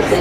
Here,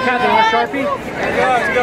Catherine, want a Sharpie? Let's go. It's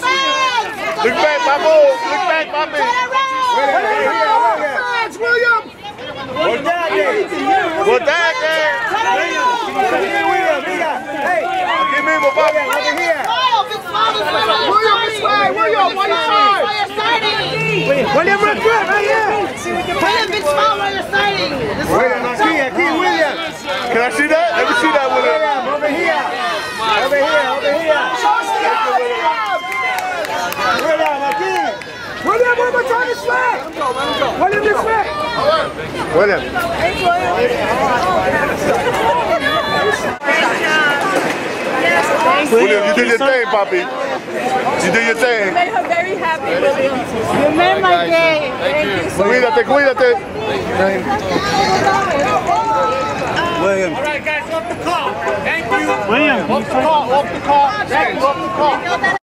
fine. Look back, my boy. William. Can I see that? Let me see that, William. William, you did your thing, Poppy. You did your thing. You made her very happy, William. You made my day. Thank you. Cuídate. William. All right, guys, off the car. Thank you. William, off the car.